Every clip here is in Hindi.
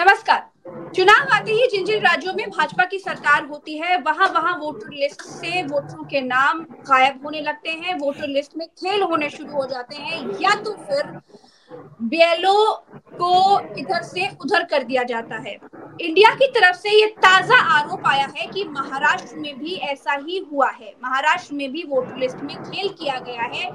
नमस्कार। चुनाव आते ही जिन जिन राज्यों में भाजपा की सरकार होती है वहां वहां वोटर लिस्ट से वोटरों के नाम गायब होने लगते हैं, वोटर लिस्ट में खेल होने शुरू हो जाते हैं, या तो फिर बीएलओ को इधर से उधर कर दिया जाता है। इंडिया की तरफ से ये ताजा आरोप आया है कि महाराष्ट्र में भी ऐसा ही हुआ है, महाराष्ट्र में भी वोटर लिस्ट में खेल किया गया है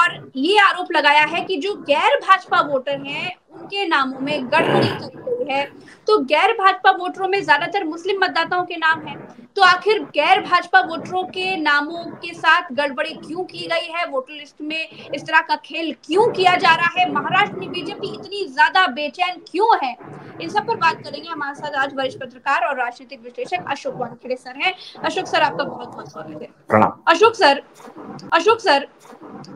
और ये आरोप लगाया है कि जो गैर भाजपा वोटर हैं उनके नामों में गड़बड़ी की गई है। तो गैर भाजपा वोटरों में ज्यादातर मुस्लिम मतदाताओं के नाम हैं, तो आखिर गैर भाजपा वोटरों के नामों के साथ गड़बड़ी क्यों की गई है, वोटर लिस्ट में इस तरह का खेल क्यों किया जा रहा है, महाराष्ट्र में बीजेपी इतनी ज्यादा बेचैन क्यों है, इन सब पर बात करेंगे। हमारे साथ आज वरिष्ठ पत्रकार और राजनीतिक विश्लेषक अशोक वानखेड़े सर हैं। अशोक सर, आपका बहुत बहुत स्वागत है। प्रणाम। अशोक सर,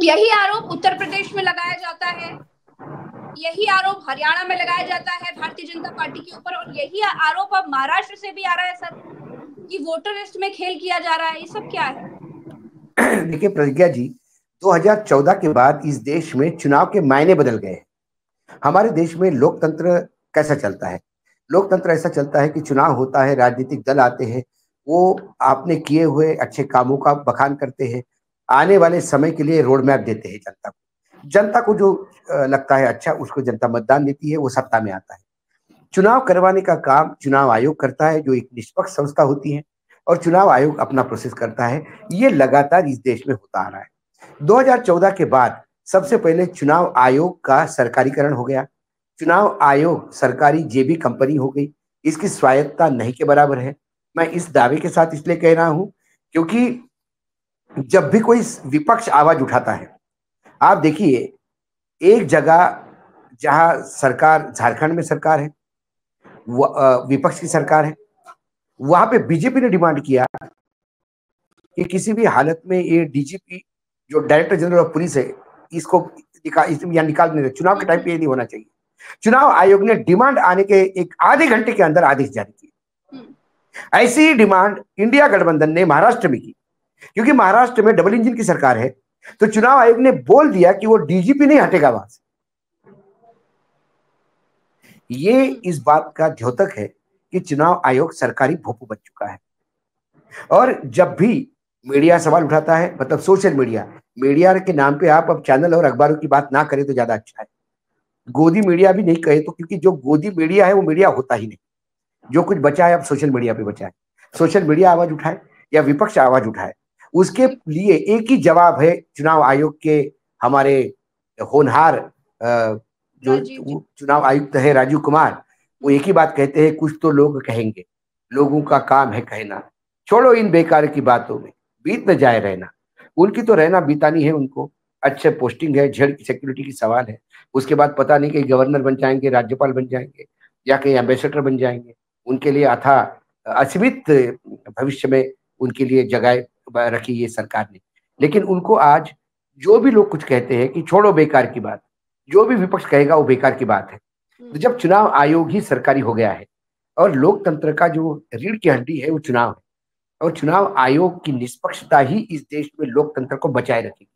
यही आरोप उत्तर प्रदेश में लगाया जाता है, यही आरोप हरियाणा में लगाया जाता है भारतीय जनता पार्टी के ऊपर, और यही आरोप अब महाराष्ट्र से भी आ रहा है सर कि वोटर लिस्ट में खेल किया जा रहा है, ये सब क्या है? देखिए प्रज्ञा जी, 2014 के बाद इस देश में चुनाव के मायने बदल गए हैं। हमारे देश में लोकतंत्र कैसा चलता है? लोकतंत्र ऐसा चलता है कि चुनाव होता है, राजनीतिक दल आते हैं, वो आपने किए हुए अच्छे कामों का बखान करते हैं, आने वाले समय के लिए रोड मैप देते हैं जनता को। जनता को जो लगता है अच्छा, उसको जनता मतदान देती है, वो सत्ता में आता है। चुनाव करवाने का काम चुनाव आयोग करता है, जो एक निष्पक्ष संस्था होती है, और चुनाव आयोग अपना प्रोसेस करता है। ये लगातार इस देश में होता आ रहा है। 2014 के बाद सबसे पहले चुनाव आयोग का सरकारीकरण हो गया। चुनाव आयोग सरकारी जेबी कंपनी हो गई, इसकी स्वायत्तता नहीं के बराबर है। मैं इस दावे के साथ इसलिए कह रहा हूं क्योंकि जब भी कोई विपक्ष आवाज उठाता है, आप देखिए एक जगह जहां सरकार, झारखंड में सरकार है, विपक्ष की सरकार है, वहां पे बीजेपी ने डिमांड किया कि किसी भी हालत में ये डीजीपी जो डायरेक्टर जनरल ऑफ पुलिस है इसको निकाल देना, चुनाव के टाइम पे ये नहीं होना चाहिए। चुनाव आयोग ने डिमांड आने के एक आधे घंटे के अंदर आदेश जारी किए। ऐसी डिमांड इंडिया गठबंधन ने महाराष्ट्र में की, क्योंकि महाराष्ट्र में डबल इंजन की सरकार है, तो चुनाव आयोग ने बोल दिया कि वो डीजीपी नहीं हटेगा वहां से। ये इस बात का द्योतक है कि चुनाव आयोग सरकारी भोपू बन चुका है। और जब भी मीडिया सवाल उठाता है, मतलब सोशल मीडिया, मीडिया के नाम पर आप अब चैनल और अखबारों की बात ना करें तो ज्यादा अच्छा है, गोदी मीडिया भी नहीं कहे तो, क्योंकि जो गोदी मीडिया है वो मीडिया होता ही नहीं। जो कुछ बचा है अब सोशल मीडिया पे बचा है। सोशल मीडिया आवाज उठाए या विपक्ष आवाज उठाए, उसके लिए एक ही जवाब है चुनाव आयोग के हमारे होनहार जो चुनाव आयुक्त है राजीव कुमार, वो एक ही बात कहते हैं, कुछ तो लोग कहेंगे, लोगों का काम है कहना, छोड़ो इन बेकार की बातों में बीत न जाए रहना। उनकी तो रहना बीतानी है, उनको अच्छे पोस्टिंग है, झेड की सिक्योरिटी की सवाल है, उसके बाद पता नहीं कि गवर्नर बन जाएंगे, राज्यपाल बन जाएंगे, या कहीं एम्बेसडर बन जाएंगे। उनके लिए अथाह असीमित भविष्य में उनके लिए जगह रखी ये सरकार ने, लेकिन उनको आज जो भी लोग कुछ कहते हैं कि छोड़ो बेकार की बात, जो भी विपक्ष कहेगा वो बेकार की बात है। तो जब चुनाव आयोग ही सरकारी हो गया है और लोकतंत्र का जो रीढ़ की हड्डी है वो चुनाव है, और चुनाव आयोग की निष्पक्षता ही इस देश में लोकतंत्र को बचाए रखेगी,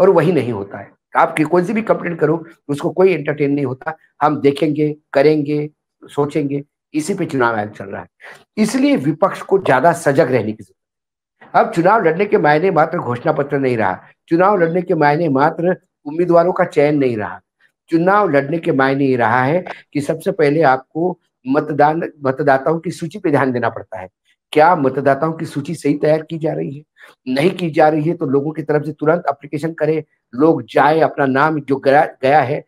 और वही नहीं होता है। आपकी कोई सी भी कंप्लेंट करो उसको कोई एंटरटेन नहीं होता, हम देखेंगे, करेंगे, सोचेंगे, इसी पे चुनाव आयोग चल रहा है। इसलिए विपक्ष को ज्यादा सजग रहने की जरूरत है। अब चुनाव लड़ने के मायने मात्र घोषणा पत्र नहीं रहा, चुनाव लड़ने के मायने मात्र उम्मीदवारों का चयन नहीं रहा, चुनाव लड़ने के मायने ये रहा है कि सबसे पहले आपको मतदाताओं की सूची पे ध्यान देना पड़ता है। क्या मतदाताओं की सूची सही तैयार की जा रही है, नहीं की जा रही है तो लोगों की तरफ से तुरंत एप्लीकेशन करें, लोग जाए, अपना नाम जो गया है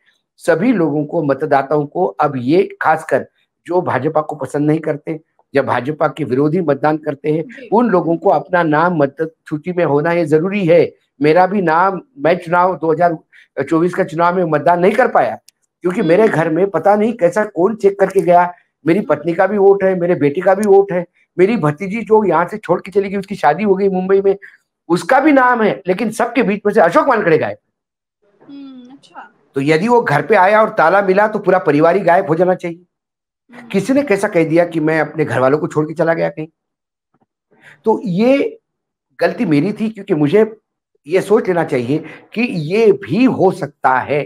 सभी लोगों को, मतदाताओं को। अब ये खासकर जो भाजपा को पसंद नहीं करते या भाजपा के विरोधी मतदान करते हैं, उन लोगों को अपना नाम मतदाता सूची में होना ये जरूरी है। मेरा भी नाम, मैं चुनाव 2024 का चुनाव में मतदान नहीं कर पाया क्योंकि मेरे घर में पता नहीं कैसा कौन चेक करके गया, मेरी पत्नी का भी वोट है, मेरे बेटे का भी वोट है, मेरी भतीजी जो यहाँ से छोड़ के चली गई, उसकी शादी हो गई मुंबई में, उसका भी नाम है, लेकिन सबके बीच में से अशोक वानखेड़े गायब। अच्छा। तो यदि वो घर पे आया और ताला मिला तो पूरा परिवार ही गायब हो जाना चाहिए। किसी ने कैसा कह दिया कि मैं अपने घर वालों को छोड़ के चला गया कहीं, तो ये गलती मेरी थी, क्योंकि मुझे ये सोच लेना चाहिए कि ये भी हो सकता है।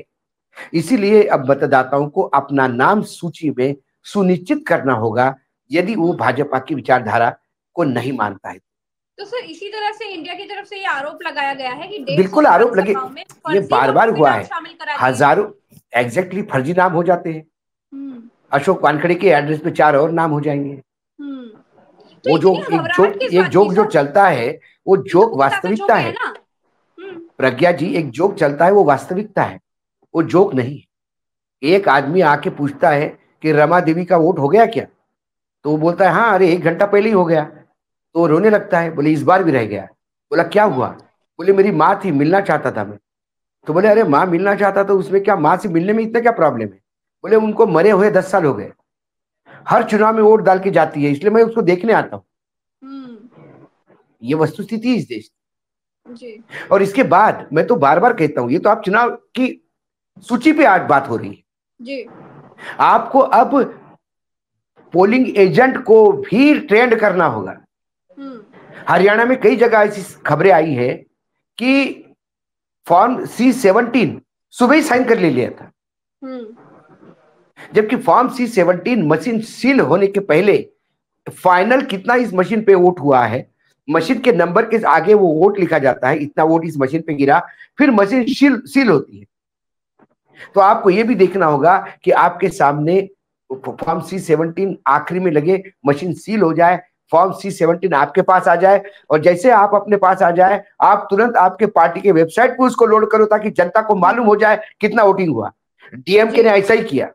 इसीलिए अब मतदाताओं को अपना नाम सूची में सुनिश्चित करना होगा यदि वो भाजपा की विचारधारा को नहीं मानता है। तो सर इसी तरह से इंडिया की तरफ से ये आरोप लगाया गया है कि बिल्कुल आरोप लगे, ये बार बार हुआ है, हजारों एग्जैक्टली फर्जी नाम हो जाते हैं, अशोक वानखेड़े के एड्रेस पे 4 और नाम हो जाएंगे। तो वो जो एक जोक जो चलता है वो जोक वास्तविकता है प्रज्ञा जी, एक जोक चलता है वो वास्तविकता है, वो जोक नहीं। एक आदमी आके पूछता है कि रमा देवी का वोट हो गया क्या, तो वो बोलता है हाँ अरे 1 घंटा पहले ही हो गया, तो वो रोने लगता है, बोले इस बार भी रह गया, बोला क्या हुआ, बोले मेरी माँ थी मिलना चाहता था मैं, तो बोले अरे माँ मिलना चाहता तो उसमें क्या, माँ से मिलने में इतना क्या प्रॉब्लम है, बोले उनको मरे हुए 10 साल हो गए, हर चुनाव में वोट डाल के जाती है इसलिए मैं उसको देखने आता हूँ। ये वस्तुस्थिति इस देश जी। और इसके बाद मैं तो बार बार कहता हूँ, ये तो आप चुनाव की सूची पे आज बात हो रही है जी। आपको अब पोलिंग एजेंट को भी ट्रेंड करना होगा। हरियाणा में कई जगह ऐसी खबरें आई है कि फॉर्म C-17 सुबह ही साइन कर ले लिया था, जबकि फॉर्म C-17 मशीन सील होने के पहले फाइनल कितना इस मशीन पे वोट हुआ है, मशीन के नंबर के आगे वो वोट लिखा जाता है, इतना वोट इस मशीन पे गिरा, फिर मशीन सील होती है। तो आपको ये भी देखना होगा कि आपके सामने फॉर्म C-17 आखिरी में लगे, मशीन सील हो जाए, फॉर्म C-17 आपके पास आ जाए, और जैसे आप अपने पास आ जाए आप तुरंत आपके पार्टी के वेबसाइट पर उसको लोड करो ताकि जनता को मालूम हो जाए कितना वोटिंग हुआ। डीएमके ने ऐसा ही किया।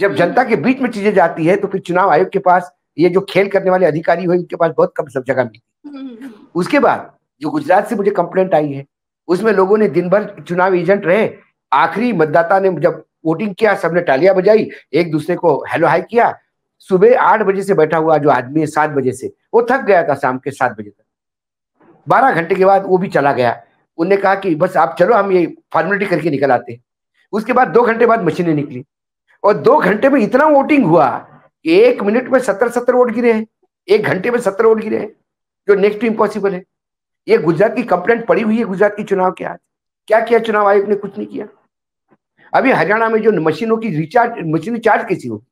जब जनता के बीच में चीजें जाती है तो फिर चुनाव आयोग के पास ये जो खेल करने वाले अधिकारी हुए उनके पास बहुत कम सब जगह मिली। उसके बाद जो गुजरात से मुझे कंप्लेंट आई है उसमें लोगों ने दिन भर चुनाव एजेंट रहे, आखिरी मतदाता ने जब वोटिंग किया सबने तालियां बजाई, एक दूसरे को हेलो हाई किया। सुबह 8 बजे से बैठा हुआ जो आदमी है 7 बजे से, वो थक गया था, शाम के 7 बजे तक 12 घंटे के बाद वो भी चला गया। उनने कहा कि बस आप चलो हम ये फॉर्मेलिटी करके निकल आते। उसके बाद 2 घंटे बाद मशीनें निकली और 2 घंटे में इतना वोटिंग हुआ कि 1 मिनट में 70-70 वोट गिरे हैं, 1 घंटे में 70 वोट गिरे हैं, जो नेक्स्ट टू इम्पॉसिबल है। ये गुजरात की कंप्लेंट पड़ी हुई है। गुजरात की चुनाव के आज क्या किया चुनाव आयोग ने? कुछ नहीं किया। अभी हरियाणा में जो मशीनों की रिचार्ज, मशीन चार्ज कैसी हो,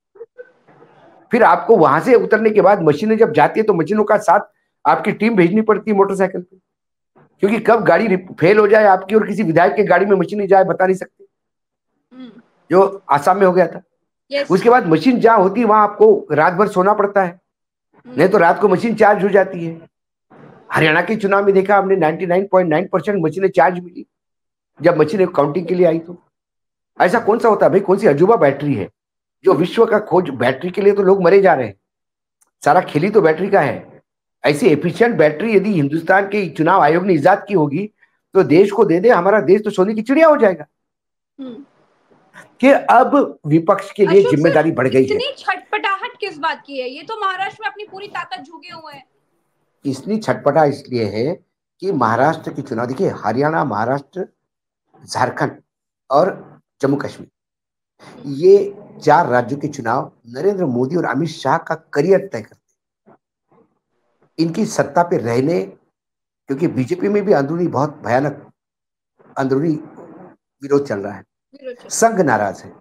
फिर आपको वहां से उतरने के बाद मशीनें जब जाती है तो मशीनों का साथ आपकी टीम भेजनी पड़ती है मोटरसाइकिल पे, क्योंकि कब गाड़ी फेल हो जाए आपकी और किसी विधायक के गाड़ी में मशीन जाए बता नहीं सकते, जो आसाम में हो गया था। उसके बाद मशीन जहाँ होती है वहां आपको रात भर सोना पड़ता है, नहीं तो रात को मशीन चार्ज हो जाती है। हरियाणा के चुनाव में देखा हमने 99.9% मशीनें चार्ज मिली जब मशीनें काउंटिंग के लिए आई। तो ऐसा कौन सा होता है भाई? कौन सी अजूबा बैटरी है जो विश्व का खोज? बैटरी के लिए तो लोग मरे जा रहे हैं, सारा खेली तो बैटरी का है। ऐसी एफिशिएंट बैटरी यदि हिंदुस्तान के चुनाव आयोग ने ईजाद की होगी तो देश को दे दे, हमारा देश तो सोने की चिड़िया हो जाएगा। कि अब विपक्ष के लिए जिम्मेदारी बढ़ गई है। छटपटाहट किस बात की है? ये तो महाराष्ट्र में अपनी पूरी ताकत झुके हुए हैं। इतनी छटपटा इसलिए है कि महाराष्ट्र के चुनाव देखिए, हरियाणा, महाराष्ट्र, झारखंड और जम्मू कश्मीर, ये 4 राज्यों के चुनाव नरेंद्र मोदी और अमित शाह का करियर तय करते, इनकी सत्ता पे रहने। क्योंकि बीजेपी में भी अंदरूनी बहुत भयानक अंदरूनी विरोध चल रहा है, संघ नाराज है,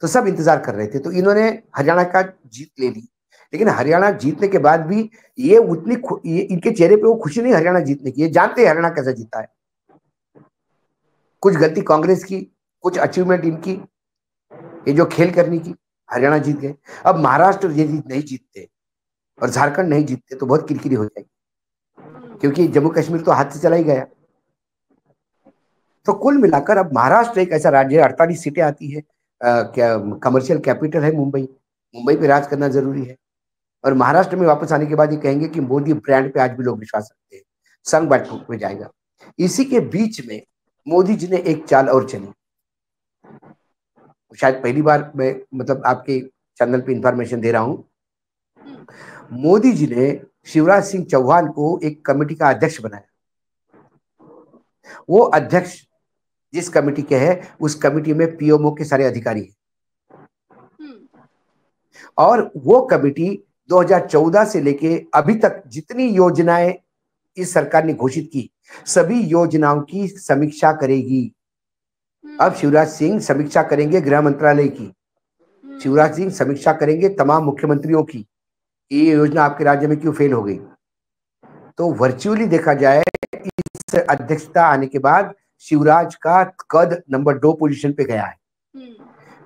तो सब इंतजार कर रहे थे। तो इन्होंने हरियाणा का जीत ले ली, लेकिन हरियाणा जीतने के बाद भी ये उतनी इनके चेहरे पे वो खुशी नहीं हरियाणा जीतने की। ये जानते हैं हरियाणा कैसा जीता है, कुछ गलती कांग्रेस की, कुछ अचीवमेंट इनकी, ये जो खेल करने की। हरियाणा जीत गए, अब महाराष्ट्र ये नहीं जीतते और झारखंड नहीं जीतते तो बहुत किरकिरी हो जाएगी, क्योंकि जम्मू कश्मीर तो हाथ से चला ही गया। तो कुल मिलाकर अब महाराष्ट्र एक ऐसा राज्य है, 48 सीटें आती है, कमर्शियल कैपिटल है मुंबई, मुंबई पे राज करना जरूरी है। और महाराष्ट्र में वापस आने के बाद ये कहेंगे कि मोदी ब्रांड पे आज भी लोग विश्वास रखते हैं, संघ बैठक में जाएगा। इसी के बीच में मोदी जी ने एक चाल और चली, शायद पहली बार मैं मतलब आपके चैनल पे इंफॉर्मेशन दे रहा हूँ। मोदी जी ने शिवराज सिंह चौहान को एक कमेटी का अध्यक्ष बनाया। वो अध्यक्ष जिस कमेटी के है उस कमेटी में पीएमओ के सारे अधिकारी हैं, और वो कमेटी 2014 से लेके अभी तक जितनी योजनाएं इस सरकार ने घोषित की सभी योजनाओं की समीक्षा करेगी। अब शिवराज सिंह समीक्षा करेंगे गृह मंत्रालय की, शिवराज सिंह समीक्षा करेंगे तमाम मुख्यमंत्रियों की, ये योजना आपके राज्य में क्यों फेल हो गई। तो वर्चुअली देखा जाए इस अध्यक्षता आने के बाद शिवराज का कद नंबर 2 पोजीशन पे गया है।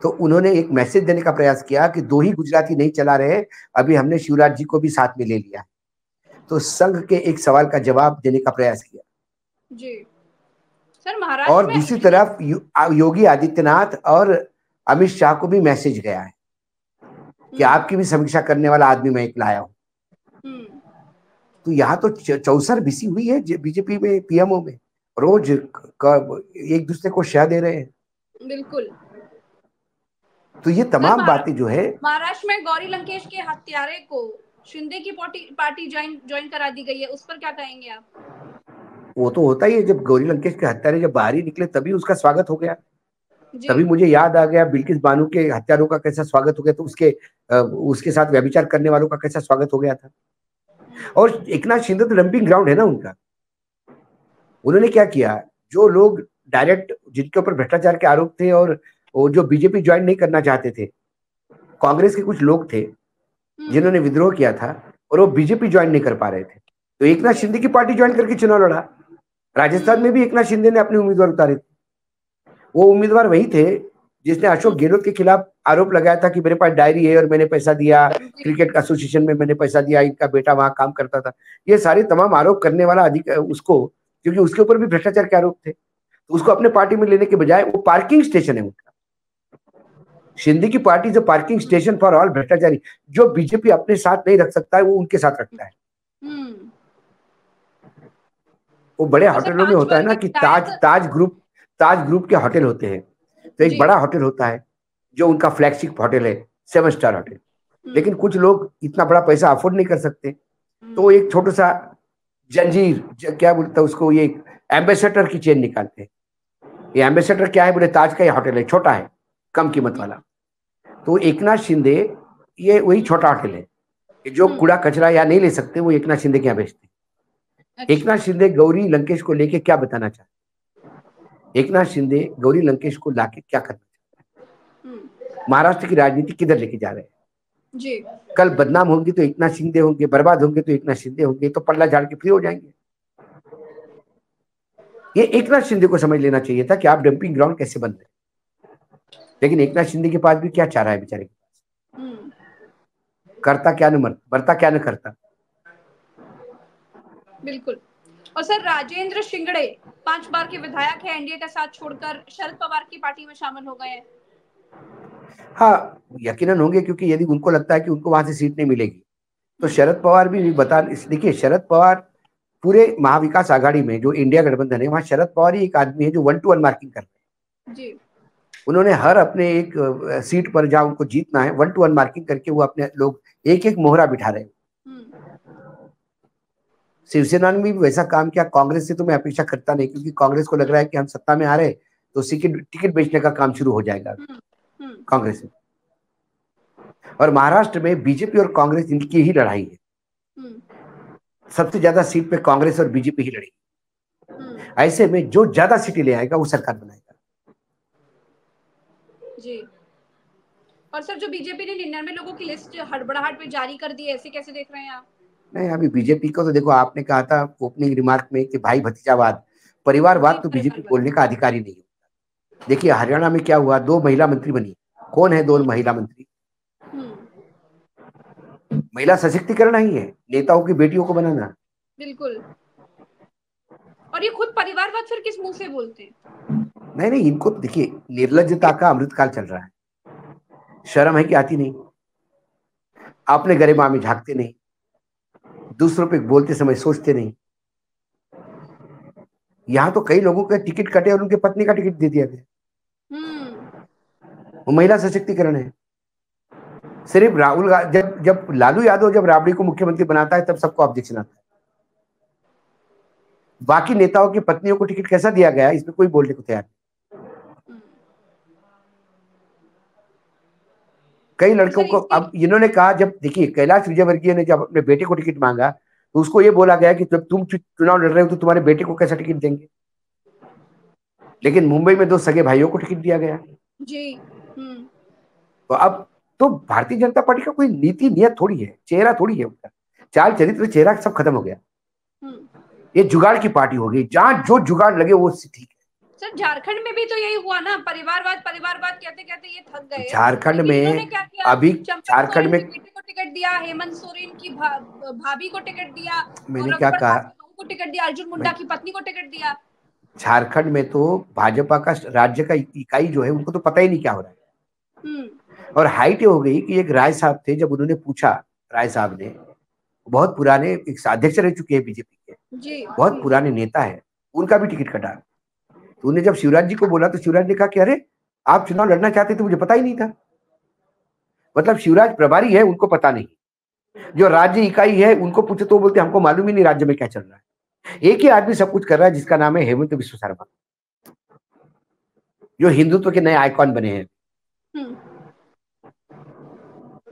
तो उन्होंने एक मैसेज देने का प्रयास किया कि 2 ही गुजराती नहीं चला रहे, अभी हमने शिवराज जी को भी साथ में ले लिया। तो संघ के एक सवाल का जवाब देने का प्रयास किया जी। सर महाराष्ट्र और दूसरी तरफ योगी आदित्यनाथ और अमित शाह को भी मैसेज गया है कि आपकी भी समीक्षा करने वाला आदमी मैं एक लाया हूं। तो यहाँ तो चौसर बिसी हुई है बीजेपी में, पीएमओ में, रोज एक दूसरे को शह दे रहे हैं। बिल्कुल। तो ये तमाम बातें जो है महाराष्ट्र में गौरी लंकेश के हत्यारे को शिंदे की पार्टी ज्वाइन करा दी गई है, उस पर क्या कहेंगे आप? वो तो होता ही है, जब गौरी लंकेश के हत्यारे जब बाहर ही निकले तभी उसका स्वागत हो गया। तभी मुझे याद आ गया बिल्किस बानू के हत्यारों का कैसा स्वागत हो गया, तो उसके साथ व्यभिचार करने वालों का कैसा स्वागत हो गया था। और एकनाथ शिंदे तो डंपिंग ग्राउंड है ना उनका। उन्होंने क्या किया, जो लोग डायरेक्ट जिनके ऊपर भ्रष्टाचार के आरोप थे और जो बीजेपी ज्वाइन नहीं करना चाहते थे, कांग्रेस के कुछ लोग थे जिन्होंने विद्रोह किया था और वो बीजेपी ज्वाइन नहीं कर पा रहे थे, तो एकनाथ शिंदे की पार्टी ज्वाइन करके चुनाव लड़ा। राजस्थान में भी एकनाथ शिंदे ने अपने उम्मीदवार उतारे थे। वो उम्मीदवार वही थे जिसने अशोक गहलोत के खिलाफ आरोप लगाया था कि मेरे पास डायरी है और मैंने पैसा दिया, क्रिकेट एसोसिएशन में मैंने पैसा दिया, इनका बेटा वहां काम करता था। ये सारे तमाम आरोप करने वाला उसको, क्योंकि उसके ऊपर भी भ्रष्टाचार के आरोप थे, तो उसको अपने पार्टी में लेने के बजाय वो पार्किंग स्टेशन है उनका। शिंदे की पार्टी जो पार्किंग स्टेशन फॉर ऑल भ्रष्टाचारी, जो बीजेपी अपने साथ नहीं रख सकता है वो उनके साथ रखता है। वो बड़े होटलों में होता है ना कि ताज ग्रुप के होटल होते हैं, तो एक बड़ा होटल होता है जो उनका फ्लैगशिप होटल है, 7 स्टार होटल। लेकिन कुछ लोग इतना बड़ा पैसा अफोर्ड नहीं कर सकते, तो एक छोटा सा जंजीर, क्या बोलता है उसको, ये एम्बेसडर की चेन निकालते हैं। ये एम्बेसडर क्या है, बोले ताज का ये होटल है, छोटा है, कम कीमत वाला। तो एकनाथ शिंदे ये वही छोटा होटल है, जो कूड़ा कचरा या नहीं ले सकते वो एकनाथ शिंदे के यहाँ बेचते हैं। एकनाथ शिंदे गौरी लंकेश को लेके क्या बताना चाहते, एकनाथ शिंदे गौरी लंकेश को लाके क्या करना चाहते, महाराष्ट्र की राजनीति किधर लेके जा रहे हैं जी। कल बदनाम होंगे तो एकनाथ शिंदे होंगे, बर्बाद होंगे तो एकनाथ शिंदे होंगे, तो पल्ला झाड़ के फ्री हो जाएंगे। ये एकनाथ शिंदे को समझ लेना चाहिए था कि आप डंपिंग ग्राउंड कैसे बन रहे। लेकिन एकनाथ शिंदे के पास भी क्या चाह रहा है बेचारे, करता क्या न बरता क्या न करता। बिल्कुल। और सर राजेंद्र शिंगड़े 5 बार के विधायक हैं, एनडीए का साथ छोड़कर शरद पवार की पार्टी में शामिल हो गए हैं। हाँ, यकीनन होंगे, क्योंकि यदि उनको लगता है कि उनको वहां से सीट नहीं मिलेगी तो शरद पवार भी बता। देखिए शरद पवार पूरे महाविकास आघाड़ी में जो इंडिया गठबंधन है वहाँ शरद पवार ही एक आदमी है जो 1-to-1 मार्किंग कर रहे हैं। उन्होंने हर अपने एक सीट पर जहाँ उनको जीतना है 1-to-1 मार्किंग करके वो अपने लोग एक मोहरा बिठा रहे हैं। शिवसेना ने भी वैसा काम किया। कांग्रेस से तो मैं अपेक्षा करता नहीं, क्योंकि कांग्रेस को लग रहा है कि हम सत्ता में आ रहे तो टिकट बेचने का काम शुरू हो जाएगा कांग्रेस में। और महाराष्ट्र में बीजेपी और कांग्रेस इनकी ही लड़ाई है, सबसे ज्यादा सीट पे कांग्रेस और बीजेपी ही लड़ेगी। ऐसे में जो ज्यादा सीटें ले आएगा वो सरकार बनाएगा जी। और सर जो बीजेपी ने 99 लोगों की लिस्ट हड़बड़ाहट में जारी कर दी है, ऐसे कैसे देख रहे हैं आप? नहीं, अभी बीजेपी को तो देखो, आपने कहा था ओपनिंग रिमार्क में कि भाई भतीजावाद, परिवारवाद तो बीजेपी बोलने का अधिकार ही नहीं होता। देखिए हरियाणा में क्या हुआ, 2 महिला मंत्री बनी। कौन है 2 महिला मंत्री? महिला सशक्तिकरण ही है, नेताओं की बेटियों को बनाना। बिल्कुल। और ये खुद परिवारवाद फिर किस मुंह से बोलते हैं? नहीं, इनको देखिए निर्लज्जता का अमृतकाल चल रहा है। शर्म है कि आती नहीं, अपने गरिमा में झांकते नहीं, दूसरों पे बोलते समय सोचते नहीं। यहाँ तो कई लोगों के टिकट कटे और उनके पत्नी का टिकट दे दिया गया। वो महिला सशक्तिकरण है। सिर्फ राहुल गांधी, जब लालू यादव जब राबड़ी को मुख्यमंत्री बनाता है तब सबको ऑब्जेक्शन आता है। बाकी नेताओं की पत्नियों को टिकट कैसा दिया गया इसमें कोई बोलने को तैयार नहीं। कई लड़कों को अब इन्होंने कहा, जब देखिए कैलाश विजयवर्गीय ने जब अपने बेटे को टिकट मांगा तो उसको ये बोला गया कि जब तुम चुनाव लड़ रहे हो तो तुम्हारे बेटे को कैसा टिकट देंगे। लेकिन मुंबई में 2 सगे भाइयों को टिकट दिया गया जी। तो अब तो भारतीय जनता पार्टी का कोई नीति नियत थोड़ी है, चेहरा थोड़ी है उनका, चाल चरित्र चेहरा सब खत्म हो गया। ये जुगाड़ की पार्टी हो गई, जहाँ जो जुगाड़ लगे वो ठीक है। सर झारखंड में भी तो यही हुआ ना, परिवारवाद कहते कहते ये थक गए। झारखंड में अभी झारखंड में टिकट दिया, हेमंत सोरेन की भाभी को टिकट दिया, मैंने क्या कहा, को टिकट दिया, अर्जुन मुंडा की पत्नी को टिकट दिया। झारखंड में तो भाजपा का राज्य का इकाई जो है उनको तो पता ही नहीं क्या हो रहा है। और हाइट हो गई कि एक राय साहब थे, जब उन्होंने पूछा, राय साहब ने बहुत पुराने एक अध्यक्ष रह चुके हैं बीजेपी के जी, बहुत पुराने नेता है, उनका भी टिकट कटा। तो उन्हें जब शिवराज जी को बोला तो शिवराज ने कहा कि अरे आप चुनाव लड़ना चाहते थे, मुझे पता ही नहीं था। मतलब शिवराज प्रभारी है, उनको पता नहीं। जो राज्य इकाई है उनको पूछे तो बोलते हमको मालूम ही नहीं राज्य में क्या चल रहा है। एक ही आदमी सब कुछ कर रहा है जिसका नाम है हेमंत बिस्वा शर्मा, जो हिंदुत्व के नए आइकॉन बने हैं।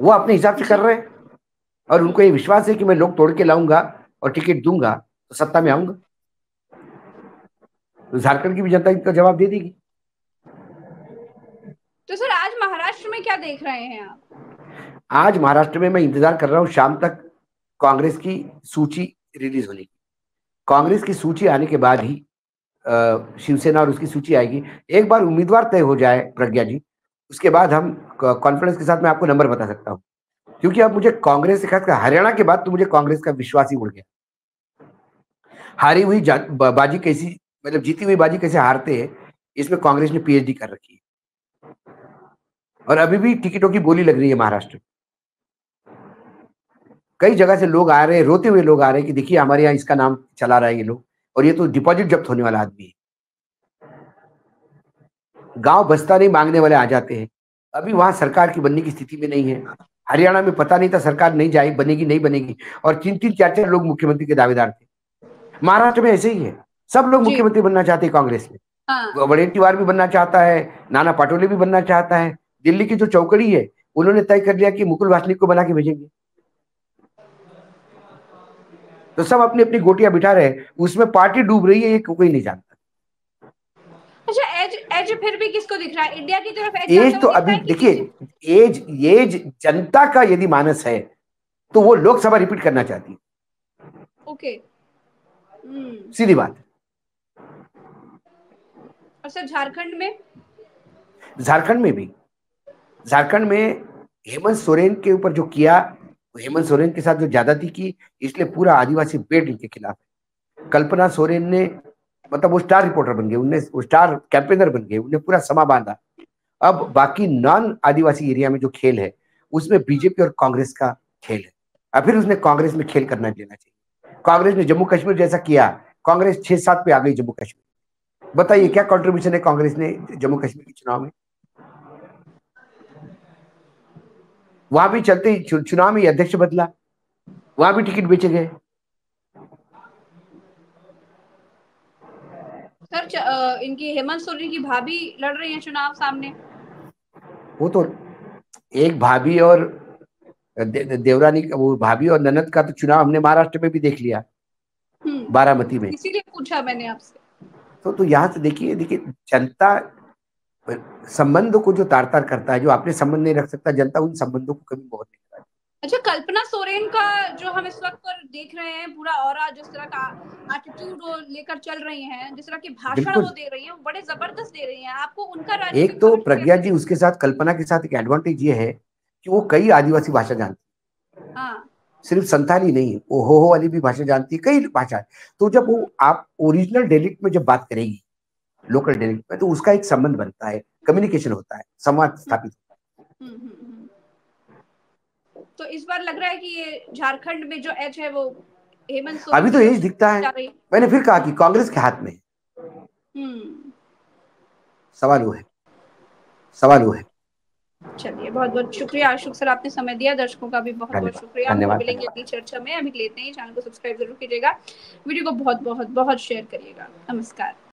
वो अपने हिसाब से कर रहे हैं और उनको ये विश्वास है कि मैं लोग तोड़ के लाऊंगा और टिकट दूंगा तो सत्ता में आऊंगा। तो झारखंड की भी जनता इनका जवाब दे देगी। तो सर आज महाराष्ट्र में क्या देख रहे हैं आप? आज महाराष्ट्र में मैं इंतजार कर रहा हूं शाम तक कांग्रेस की सूची रिलीज होने की। कांग्रेस की सूची आने के बाद ही शिवसेना और उसकी सूची आएगी। एक बार उम्मीदवार तय हो जाए प्रज्ञा जी, उसके बाद हम कॉन्फिडेंस के साथ मैं आपको नंबर बता सकता हूं। क्योंकि अब मुझे कांग्रेस से खासकर हरियाणा के बाद तो मुझे कांग्रेस का विश्वास ही उड़ गया। हारी हुई बाजी कैसी, मतलब जीती हुई बाजी कैसे हारते हैं, इसमें कांग्रेस ने पीएचडी कर रखी है। और अभी भी टिकटों की बोली लग रही है महाराष्ट्र। कई जगह से लोग आ रहे हैं, रोते हुए लोग आ रहे हैं कि देखिए हमारे यहाँ इसका नाम चला रहा है ये लोग, और ये तो डिपॉजिट जब्त होने वाला आदमी है। गांव बस्ता नहीं मांगने वाले आ जाते हैं। अभी वहां सरकार की बनने की स्थिति में नहीं है। हरियाणा में पता नहीं था सरकार नहीं जाए, बनेगी नहीं बनेगी, और तीन तीन चार चार लोग मुख्यमंत्री के दावेदार थे। महाराष्ट्र में ऐसे ही है, सब लोग मुख्यमंत्री बनना चाहते हैं। कांग्रेस में वडेट्टीवार भी बनना चाहता है, नाना पाटोले भी बनना चाहता है। दिल्ली की जो चौकड़ी है उन्होंने तय कर लिया कि मुकुल वासनिक को बना के भेजेंगे। तो सब अपनी अपनी गोटियां बिठा रहे, उसमें पार्टी डूब रही है, ये कोई नहीं जानता। अच्छा, एज फिर भी किसको दिख रहा है इंडिया की तरफ? एज तो अभी देखिए, एज जनता का यदि मानस है तो वो लोकसभा रिपीट करना चाहती है। ओके, सीधी बात। और सर झारखंड में भी, झारखंड में हेमंत सोरेन के ऊपर जो किया, हेमंत सोरेन के साथ जो ज्यादती की, इसलिए पूरा आदिवासी बेट इनके खिलाफ है। कल्पना सोरेन ने, मतलब वो स्टार रिपोर्टर बन गए, उन्हें वो स्टार कैंपेनर बन गए, उन्हें पूरा समा बांधा। अब बाकी नॉन आदिवासी एरिया में जो खेल है उसमें बीजेपी और कांग्रेस का खेल है। अब फिर उसने कांग्रेस में खेल करना देना चाहिए। कांग्रेस ने जम्मू कश्मीर जैसा किया, कांग्रेस 6-7 पे आ गई जम्मू कश्मीर। बताइए क्या कॉन्ट्रीब्यूशन है कांग्रेस ने जम्मू कश्मीर के चुनाव में? वहां भी चलते चुनाव में अध्यक्ष बदला, वहां भी टिकट बेचे गए। सर इनकी हेमंत सोरेन की भाभी लड़ रही हैं चुनाव सामने। वो तो एक भाभी और देवरानी, वो भाभी और ननद का तो चुनाव हमने महाराष्ट्र में भी देख लिया, बारामती में। इसीलिए पूछा मैंने आपसे। तो यहाँ से देखिए जनता संबंधों को जो तार-तार करता है, जो आपने संबंध नहीं रख सकता, जनता उन संबंधों को कभी बहुत नहीं करती। अच्छा, कल्पना सोरेन का जो हम इस वक्त पर देख रहे हैं पूरा ऑरा, जिस तरह का एटीट्यूड वो लेकर चल रही हैं, जिस तरह की भाषण वो दे रही हैं, वो बड़े जबरदस्त दे रही हैं। आपको उनका एक तो प्रज्ञा जी उसके साथ, कल्पना के साथ एक एडवांटेज ये है कि वो कई आदिवासी भाषा जानती है। सिर्फ संथाली नहीं, वो हो वाली भी भाषा जानती है, कई भाषा। तो जब वो आप ओरिजिनल डायलेक्ट में जब बात करेगी, लोकल डायलेक्ट में, तो उसका एक संबंध बनता है, कम्युनिकेशन होता है, संवाद स्थापित होता है। तो इस बार लग रहा है कि ये झारखंड में जो एज है वो हेमंत सोरेन, अभी तो एज दिखता है। मैंने फिर कहा कि कांग्रेस के हाथ में सवाल वो है। चलिए, बहुत बहुत शुक्रिया अशोक सर, आपने समय दिया। दर्शकों का भी बहुत बहुत शुक्रिया। हम मिलेंगे अगली चर्चा में, अभी लेते हैं। चैनल को सब्सक्राइब जरूर कीजिएगा, वीडियो को बहुत बहुत बहुत शेयर करिएगा। नमस्कार।